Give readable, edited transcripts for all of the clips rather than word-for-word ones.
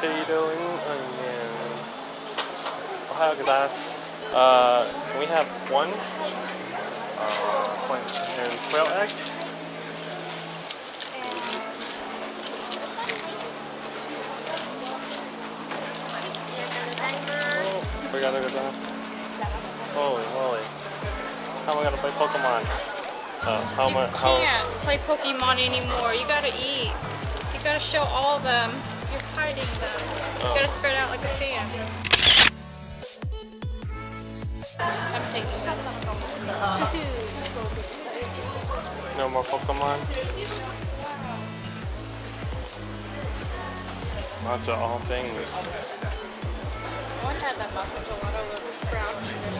potato and onions. I'll have a glass. Can we have one and quail egg? Oh, we got a glass. Holy moly. How am I going to play Pokemon? You can't play Pokemon anymore. You gotta eat. You gotta show all of them. You're hiding them. You gotta spread out like a fan. I'm taking it. No more Pokemon? Matcha all things. I want to have that matcha gelato with brown sugar.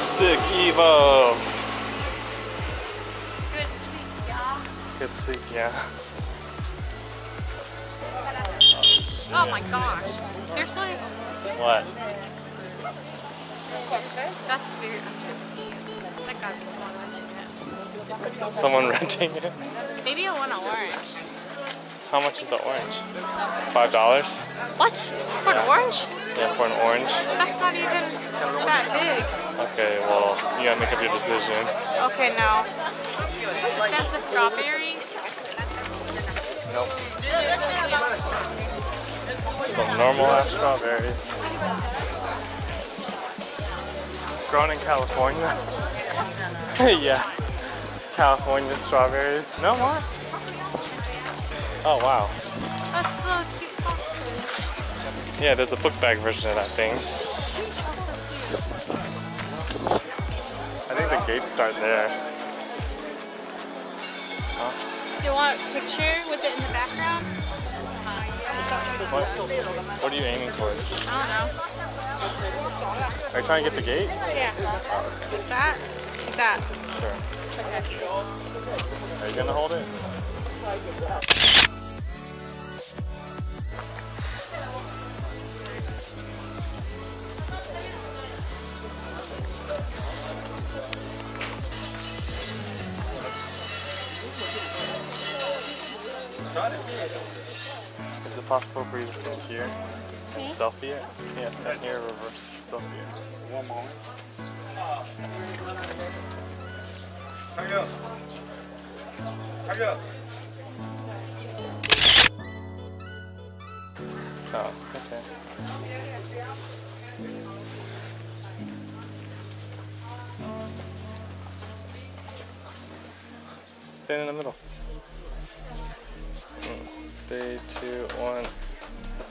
Sick Evo. Good sweet, yeah. Good sweet, yeah. Oh my gosh. Seriously? What? That's weird. Someone renting it? Maybe I want an orange. How much is the orange? $5? What? For an orange? Yeah, for an orange. That's not even that big. Okay, well, you gotta make up your decision. Okay, no. Is that the strawberry? Nope. Some normal ass strawberries. Grown in California? Yeah. California strawberries. No more? Oh wow. That's so cute boxes. Yeah, there's a book bag version of that thing. I think the gates start there. Huh? You want a picture with it in the background? What are you aiming towards? I don't know. Are you trying to get the gate? Yeah. That? That. Sure. Are you gonna hold it? Is it possible for you to stand here? Okay. Selfie it? Yeah, stand here, reverse selfie it. One moment. Hurry up. Hurry up. Oh, okay. Stand in the middle. 3, 2, 1.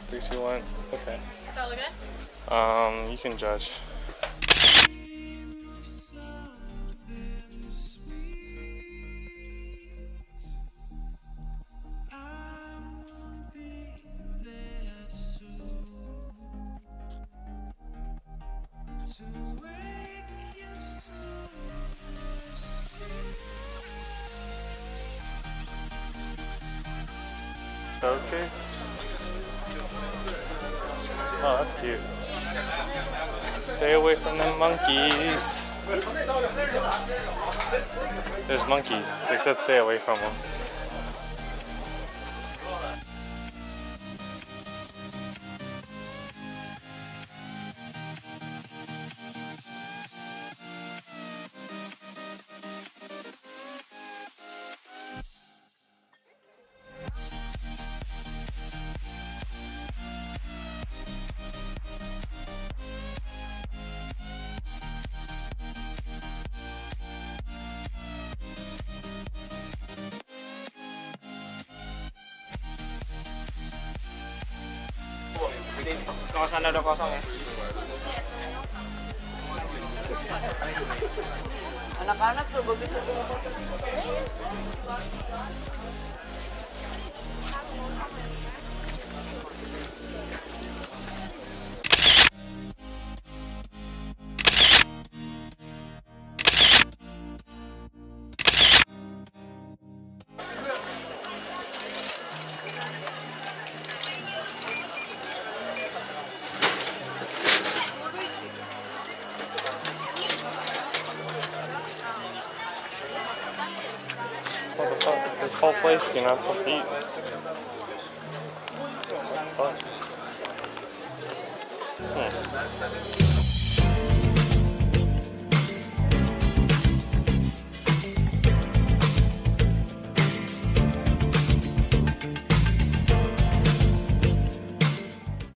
3, 2, 1. Okay. Does that look good? You can judge. Okay. Oh, that's cute. Stay away from the monkeys. There's monkeys. They said stay away from them. Kawasan udah kosong ya. Anak-anak tuh begitu. This whole place, you're not supposed to eat. What the fuck?